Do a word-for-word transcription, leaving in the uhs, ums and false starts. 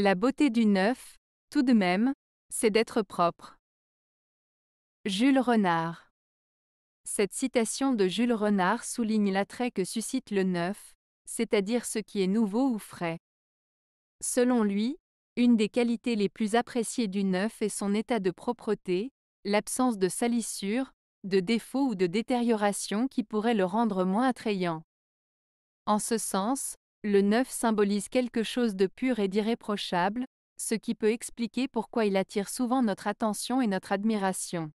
La beauté du neuf, tout de même, c'est d'être propre. Jules Renard. Cette citation de Jules Renard souligne l'attrait que suscite le neuf, c'est-à-dire ce qui est nouveau ou frais. Selon lui, une des qualités les plus appréciées du neuf est son état de propreté, l'absence de salissure, de défaut ou de détérioration qui pourrait le rendre moins attrayant. En ce sens, le neuf symbolise quelque chose de pur et d'irréprochable, ce qui peut expliquer pourquoi il attire souvent notre attention et notre admiration.